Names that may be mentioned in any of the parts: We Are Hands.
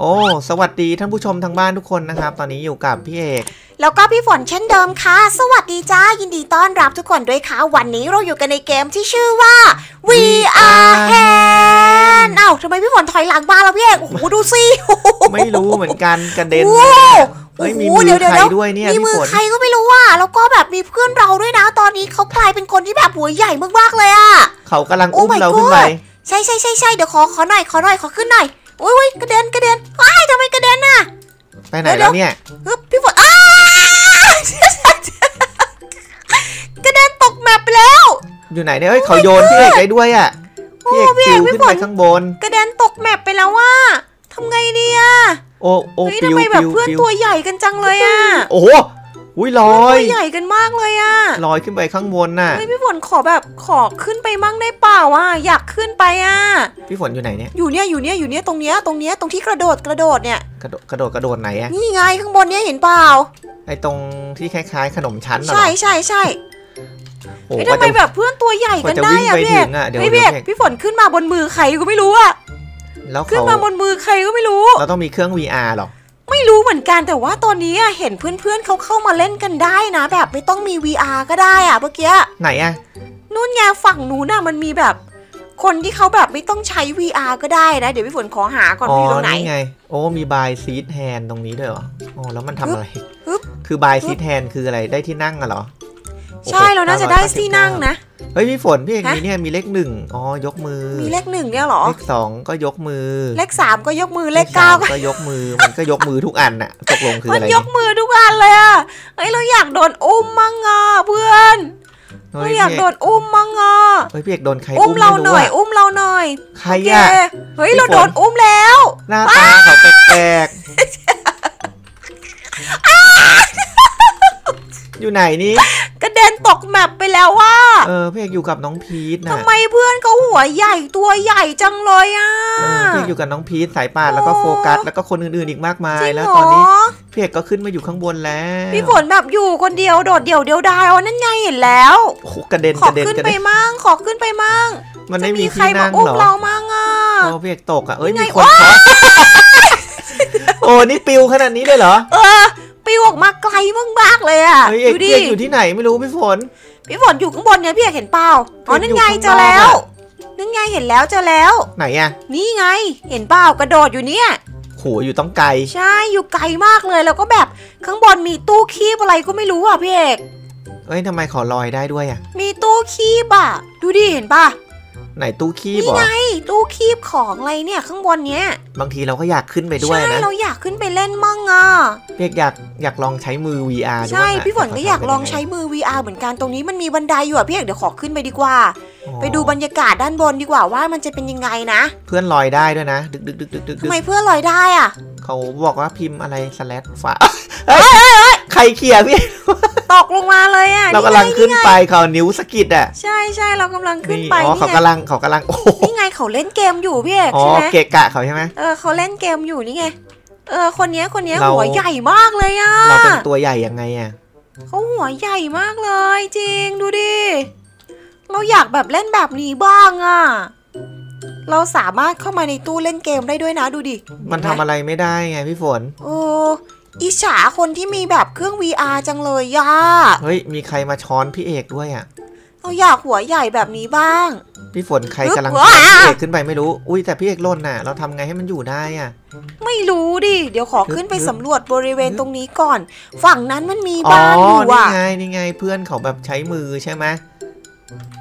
โอ้สวัสดีท่านผู้ชมทางบ้านทุกคนนะครับตอนนี้อยู่กับพี่เอกแล้วก็พี่ฝนเช่นเดิมค่ะสวัสดีจ้ายินดีต้อนรับทุกคนด้วยค่ะวันนี้เราอยู่กันในเกมที่ชื่อว่า We Are Hands เอ้าทำไมพี่ฝนถอยหลังมาแล้วพี่เอกโอ้โหดูสิไม่รู้เหมือนกันกระเด็นโอ้โหเดี๋ยวด้วยเนี่ยมีมือใครก็ไม่รู้ว่าแล้วก็แบบมีเพื่อนเราด้วยนะตอนนี้เขากลายเป็นคนที่แบบหัวใหญ่มากๆเลยอ่ะเขากำลังอุ้มเราขึ้นไปใช่ๆๆๆเดี๋ยวขอหน่อยขอขึ้นหน่อยอุ้ยกระเด็นไอ้ทำไมกระเด็นน่ะไปไหนแล้วเนี่ยพี่ฝนกระเด็นตกแมปไปแล้วอยู่ไหนเนี่ยเฮ้ยเขาโยนพี่เอกได้ด้วยอ่ะพี่เอกจิ๋วขึ้นไปข้างบนกระเด็นตกแมปไปแล้วว่าทำไงเนี่ยโอ้โหทำไมแบบเพื่อนตัวใหญ่กันจังเลยอ่ะโอ้โหลอยตัวใหญ่กันมากเลยอ่ะลอยขึ้นไปข้างบนน่ะพี่ฝนขอขึ้นไปมั่งได้เปล่าอ่ะอยากขึ้นไปอ่ะพี่ฝนอยู่ไหนเนี่ยอยู่เนี่ยตรงเนี้ยตรงที่กระโดดเนี่ยกระโดดไหนอ่ะนี่ไงข้างบนเนี้ยเห็นเปล่าไอตรงที่คล้ายๆขนมชั้นน่ะใช่โอ้ยทำไมแบบเพื่อนตัวใหญ่กันได้อ่ะพี่เอกพี่ฝนขึ้นมาบนมือใครก็ไม่รู้อ่ะขึ้นมาบนมือใครก็ไม่รู้เราต้องมีเครื่อง VR หรอไม่รู้เหมือนกันแต่ว่าตอนนี้เห็นเพื่อนๆเขาเข้ามาเล่นกันได้นะแบบไม่ต้องมี VR ก็ได้อะเมื่อกี้ไหนอะนู่นไงฝั่งนู้นน่ะมันมีแบบคนที่เขาแบบไม่ต้องใช้ VR ก็ได้นะเดี๋ยวพี่ฝนขอหาก่อนพี่ตรงไหนไงโอ้มีบายซีทแฮนตรงนี้ด้วยเหรออ๋อแล้วมันทำอะไรคือบายซีทแฮนคืออะไรได้ที่นั่งอะเหรอใช่เราน่าจะได้ที่นั่งนะเฮ้ยพี่ฝนพี่เอกนี่เนี่ยมีเลขหนึ่งอ๋อยกมือมีเลขหนึ่งเนี่ยหรอเลขสองก็ยกมือเลขสามก็ยกมือเลขเก้าก็ยกมือมันก็ยกมือทุกอันน่ะตกลงคืออะไรมันยกมือทุกอันเลยอ่ะเฮ้ยเราอยากโดนอุ้มมั่งอ่ะเพื่อนเราอยากโดนอุ้มมั่งอ่ะเฮ้ยพี่เอกโดนใครอุ้มเราหน่อยใครอ่ะเฮ้ยเราโดนอุ้มแล้วหน้าตาเขาแปลกอยู่ไหนนี่กระเด็นตกแมปไปแล้วว่าพี่เอกอยู่กับน้องพีทนะทำไมเพื่อนเขาหัวใหญ่ตัวใหญ่จังเลยอ่ะพี่เอกอยู่กับน้องพีทสายป่านแล้วก็โฟกัสแล้วก็คนอื่นๆอีกมากมายแล้วตอนนี้พี่เอกก็ขึ้นมาอยู่ข้างบนแล้วพี่ฝนแบบอยู่คนเดียวโดดเดี่ยวเดียวดายนั่นไงเห็นแล้วโอ้กระเด็นขอขึ้นไปมั่งมันไม่มีใครมาอุ้มเรามั่งอ่ะพี่เอกตกอ่ะเอ้ยมีคนขอโอ้นี่ปิวขนาดนี้เลยเหรอปิวออกมาไกลมากๆเลยอ่ะดูดิอยู่ที่ไหนไม่รู้พี่ฝนอยู่ข้างบนเนี่ยพี่เอกเห็นเปล่าอ๋อนั่นไงเจอแล้วไหนอ่ะนี่ไงเห็นเปล่ากระโดดอยู่เนี่ยโหอยู่ต้องไกลใช่อยู่ไกลมากเลยแล้วก็แบบข้างบนมีตู้คีบอะไรก็ไม่รู้อ่ะพี่เอกเอ้ยทำไมขอลอยได้ด้วยอ่ะมีตู้คีบอ่ะดูดิเห็นป่ะไหนตู้คีบนี่ไงตู้คีบของอะไรเนี่ยข้างบนเนี้ยบางทีเราก็อยากขึ้นไปด้วยนะใช่เราอยากขึ้นไปเล่นมั่งอ่ะพี่อยากลองใช้มือ VR ใช่พี่ฝนก็อยากลองใช้มือ VR เหมือนกันตรงนี้มันมีบันไดอยู่อ่ะพี่เดี๋ยวขอขึ้นไปดีกว่าไปดูบรรยากาศด้านบนดีกว่าว่ามันจะเป็นยังไงนะเพื่อนลอยได้ด้วยนะดึกทำไมเพื่อนลอยได้อ่ะเขาบอกว่าพิมพ์อะไรสแลชฝาใครเขี่ยพี่ตกลงมาเลยอ่ะเรากำลังขึ้นไปเขานิ้วสกิดอ่ะใช่เรากำลังขึ้นไปนี่เขากำลังโอ้นี่ไงเขาเล่นเกมอยู่พี่เอกใช่ไหมเกะกะเขาใช่ไหมเขาเล่นเกมอยู่นี่ไงคนเนี้ยหัวใหญ่มากเลยอ่ะเราเป็นตัวใหญ่ยังไงอ่ะเขาหัวใหญ่มากเลยจริงดูดิเราอยากแบบเล่นแบบนี้บ้างอ่ะเราสามารถเข้ามาในตู้เล่นเกมได้ด้วยนะดูดิมันทำอะไรไม่ได้ไงพี่ฝนโอ้อิจฉาคนที่มีแบบเครื่อง VR จังเลยย่าเฮ้ยมีใครมาช้อนพี่เอกด้วยอ่ะเราอยากหัวใหญ่แบบนี้บ้างพี่ฝนใครกำลังพี่เอกขึ้นไปไม่รู้อุ้ยแต่พี่เอกล่นน่ะเราทำไงให้มันอยู่ได้อ่ะไม่รู้ดิเดี๋ยวขอขึ้นไปสำรวจบริเวณตรงนี้ก่อนฝั่งนั้นมันมีบ้านอยู่อ่ะนี่ไงเพื่อนเขาแบบใช้มือใช่ไหม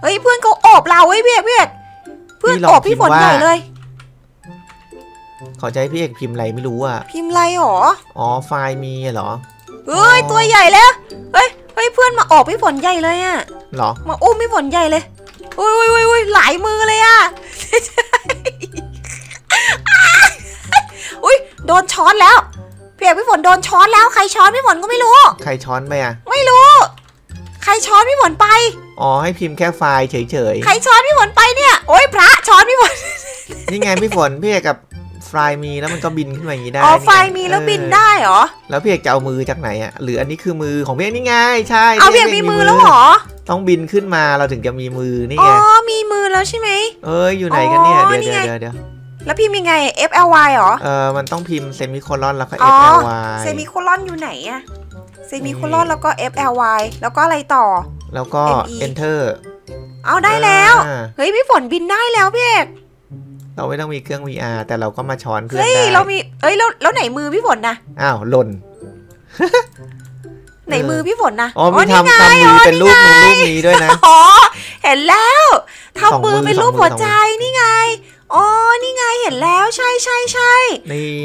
เฮ้ยเพื่อนเขาโอบเราไอ้พี่เอกเพื่อนโอบพี่ฝนใหญ่เลยขอใจพี่เอกพิมพ์อะไรไม่รู้อ่ะพิมพ์อะไรหรออ๋อไฟล์มีเหรอเฮ้ยตัวใหญ่แล้วเฮ้ยเพื่อนมาออกพี่ฝนใหญ่เลยอ่ะหรอมาอุ้มพี่ฝนใหญ่เลยอุ้ยหลายมือเลยอ่ะอุ้ยโดนช้อนแล้วพี่เอกพี่ฝนโดนช้อนแล้วใครช้อนพี่ฝนก็ไม่รู้ใครช้อนไปอ่ะไม่รู้ใครช้อนพี่ฝนไปอ๋อให้พิมพ์แค่ไฟล์เฉยๆใครช้อนพี่ฝนไปเนี่ยโอ้ยพระช้อนพี่ฝนนี่ไงพี่ฝนพี่เอกกับไฟ ฟรายมีแล้วมันก็บินขึ้นมาอย่างนี้ได้อ๋อฟรายมีแล้วบินได้เหรอแล้วพี่เอกจะเอามือจากไหนอ่ะหรืออันนี้คือมือของพี่เอกนี่ไงใช่เอาพี่เอกมีมือแล้วเหรอต้องบินขึ้นมาเราถึงจะมีมือนี่ไงอ๋อมีมือแล้วใช่ไหมอยู่ไหนกันเนี่ยเดี๋ยวแล้วพิมพ์ยังไง F L Y หรอมันต้องพิมพ์เซมิโคลอนแล้วก็ F L Y เซมิโคลอนอยู่ไหนอะเซมิโคลอนแล้วก็ F L Y แล้วก็อะไรต่อแล้วก็ Enter เอาได้แล้วเฮ้ยพี่ฝนบินได้แล้วพี่เอกเราไม่ต้องมีเครื่อง VR แต่เราก็มาช้อนเพื่อนได้เฮ้ยเรามีเอ้ยแล้วไหนมือพี่ฝนนะอ้าวหล่นไหนมือพี่ฝนนะอ๋อมีทำมือเป็นรูปนู้นรูปนี้ด้วยนะอ๋อเห็นแล้วทำมือเป็นรูปหัวใจนี่ไงอ๋อนี่ไงเห็นแล้วใช่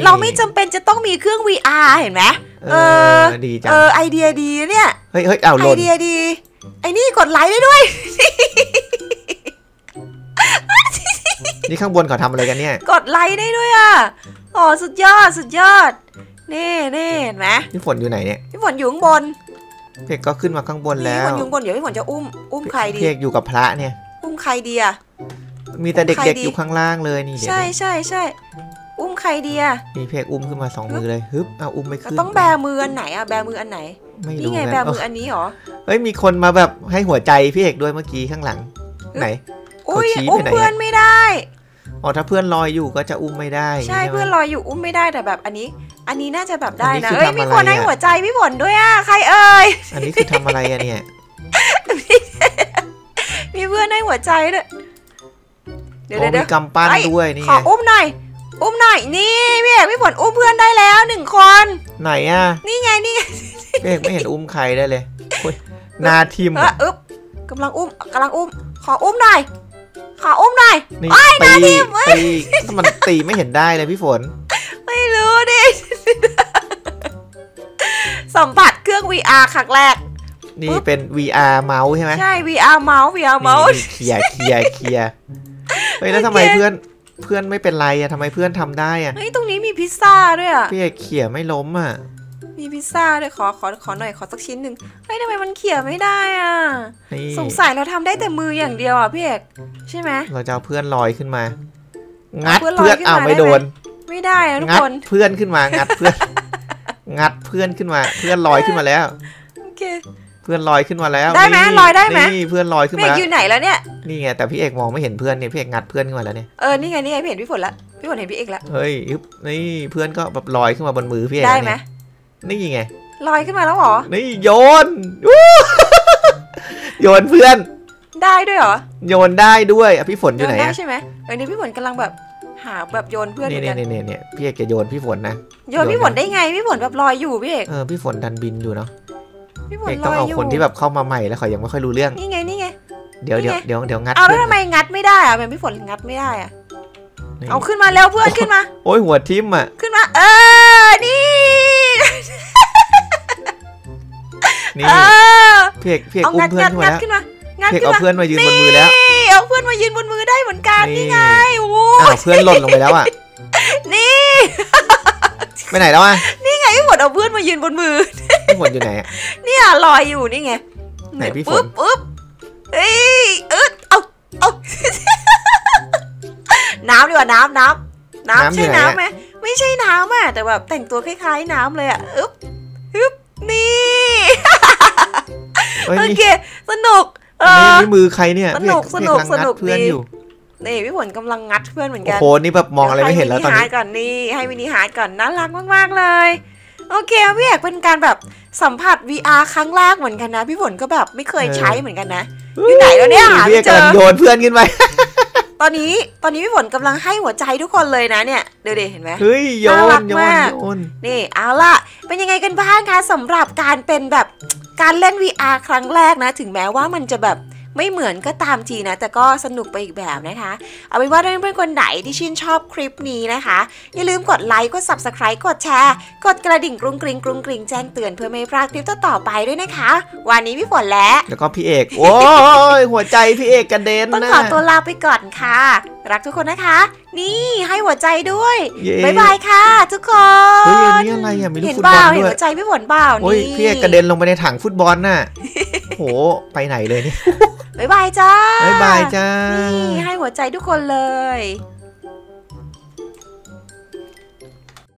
เราไม่จำเป็นจะต้องมีเครื่อง VR เห็นไหมดีจังไอเดียดีเนี่ยเฮ้ยเอาไอเดียดีไอ้นี่กดไลค์ได้ด้วยนี่ข้างบนเขาทำอะไรกันเนี่ยกดไลค์ได้ด้วยอ่ะอ๋อสุดยอดนี่เห็นไหมพี่ฝนอยู่ไหนเนี่ยพี่ฝนอยู่ข้างบนพี่เอกก็ขึ้นมาข้างบนแล้วพี่ฝนอยู่ข้างบนเดี๋ยวพี่ฝนจะอุ้มใครดีพี่เอกอยู่กับพระเนี่ยอุ้มใครดีอ่ะมีแต่เด็กๆอยู่ข้างล่างเลยนี่ใช่อุ้มใครดีอ่ะมีเพกอุ้มขึ้นมา2มือเลยฮึบเอาอุ้มไม่ขึ้นต้องแบมืออันไหนอ่ะแบมืออันไหนนี่ไงแบมืออันนี้หรอเฮ้ยมีคนมาแบบให้หัวใจพี่เอกด้วยเมื่อกี้ข้างหลังไหนอุ้ยอุ้มเพื่อนไม่ได้อ๋อถ้าเพื่อนลอยอยู่ก็จะอุ้มไม่ได้ใช่เพื่อนลอยอยู่อุ้มไม่ได้แต่แบบอันนี้น่าจะแบบได้นะเฮ้ยมีคนให้หัวใจพี่ฝนด้วยอ่ะใครเอ่ยอันนี้คือทำอะไรอ่ะเนี่ยมีเพื่อนให้หัวใจด้วยมีกำปั้นด้วยนี่ขออุ้มหน่อยนี่พี่เอกพี่ฝนอุ้มเพื่อนได้แล้ว1คนไหนอ่ะนี่ไงพี่เอกไม่เห็นอุ้มใครได้เลยนาทิมกำลังอุ้มขออุ้มหน่อยไอ้นาทิมมันตีไม่เห็นได้เลยพี่ฝนไม่รู้ดิสัมผัสเครื่อง VR ครั้งแรกนี่เป็น VR เมาส์ใช่ไหมใช่ VR เมาส์ VR เมาส์เขี่ยเฮ้ยแล้วทำไมเพื่อนไม่เป็นไรอะทำไมเพื่อนทำได้อะเฮ้ยตรงนี้มีพิซซ่าด้วยอะพี่เอกเขี่ยไม่ล้มอะมีพิซซ่าด้วยขอหน่อยขอสักชิ้นหนึ่งเฮ้ยทำไมมันเขี่ยไม่ได้อะสงสัยเราทำได้แต่มืออย่างเดียวอะพี่เอกใช่ไหมเราจะเอาเพื่อนลอยขึ้นมางัดเพื่อนเอาไม่โดนไม่ได้นะทุกคนเพื่อนขึ้นมางัดเพื่อนขึ้นมาเพื่อนลอยขึ้นมาแล้วเพื่อนลอยขึ้นมาแล้วได้ไหมลอยได้ไหมนี่เพื่อนลอยขึ้นมาอยู่ไหนแล้วเนี่ยนี่ไงแต่พี่เอกมองไม่เห็นเพื่อนเนี่ยพี่เอกงัดเพื่อนขึ้นมาแล้วเนี่ยนี่ไงเห็นพี่ฝนละพี่ฝนเห็นพี่เอกละเฮ้ยนี่เพื่อนก็แบบลอยขึ้นมาบนมือพี่เอกได้ไหมนี่ไงลอยขึ้นมาแล้วหรอนี่โยนเพื่อนได้ด้วยหรอโยนได้ด้วยอ่ะพี่ฝนอยู่ไหนใช่ไหมนี่พี่ฝนกำลังแบบหาแบบโยนเพื่อนเนี่ยพี่เอกจะโยนพี่ฝนนะโยนพี่ฝนได้ไงพี่ฝนแบบลอยอยู่พี่เอกพี่ฝนดันบินอยู่เนาะต้องเอาคนที่แบบเข้ามาใหม่แล้วเขายังไม่ค่อยรู้เรื่องนี่ไงเดี๋ยวงัดเอาแล้วทำไมงัดไม่ได้อะเป็นพี่ฝนงัดไม่ได้อะเอาขึ้นมาแล้วเพื่อนขึ้นมาโอ้ยหัวทิ่มอะขึ้นมานี่นี่เพียกอุ้มเพื่อนขึ้นมาแล้วเพียกเอาเพื่อนมายืนบนมือแล้วเอาเพื่อนมายืนบนมือได้เหมือนกันนี่ไงโอ้เพื่อนหล่นลงไปแล้วอะนี่ไปไหนแล้วอะนี่ไงพี่ฝนเอาเพื่อนมายืนบนมือพี่ฝนอยู่ไหนเนี่ยลอยอยู่นี่ไงไหนพี่ฝนปุ๊บเอ้ยเอาน้ำดีกว่าน้ำใช่น้ำไหมไม่ใช่น้ำอ่ะแต่แบบแต่งตัวคล้ายๆน้ำเลยอ่ะอึ๊บนี่โอเคสนุกนี่มือใครเนี่ยสนุกเพื่อนอยู่นี่พี่ฝนกำลังงัดเพื่อนเหมือนกันโอ้โหนี่แบบมองอะไรไม่เห็นแล้วตอนนี้ให้มินิฮาร์ดก่อนนี่ให้มินิฮาร์ดก่อนน่ารักมากๆเลยโอเคพี่เอกเป็นการแบบสัมผัส VR ครั้งแรกเหมือนกันนะพี่ฝนก็แบบไม่เคยใช้เหมือนกันนะอยู่ไหนแล้วเนี่ยพี่เจอโยนเพื่อนขึ้นไปตอนนี้พี่ฝนกำลังให้หัวใจทุกคนเลยนะเนี่ยเดี๋ยวเห็นไหมเฮ้ยโยนนี่เอาล่ะเป็นยังไงกันบ้างคะสำหรับการเป็นแบบการเล่น VR ครั้งแรกนะถึงแม้ว่ามันจะแบบไม่เหมือนก็ตามทีนะแต่ก็สนุกไปอีกแบบนะคะเอาเป็นว่าถ้าเพื่อนๆคนไหนที่ชื่นชอบคลิปนี้นะคะอย่าลืมกดไลค์กด Subscribe กดแชร์กดกระดิ่งกรุงกริงกรุงกริงแจ้งเตือนเพื่อไม่พลาดคลิปต่อไปด้วยนะคะวันนี้พี่ฝนแล้วก็พี่เอกโอ้ยหัวใจพี่เอกกระเด็นนะต้องขอตัวลาไปก่อนค่ะรักทุกคนนะคะนี่ให้หัวใจด้วยบ๊ายบายค่ะทุกคนนี่อะไรอ่ะมีลูกฟุตบอลด้วยหัวใจพี่ฝนเบานี่พี่เอกกระเด็นลงไปในถังฟุตบอลน่ะโหไปไหนเลยเนี่ยบ๊ายบายจ้านี่ให้หัวใจทุกคนเลย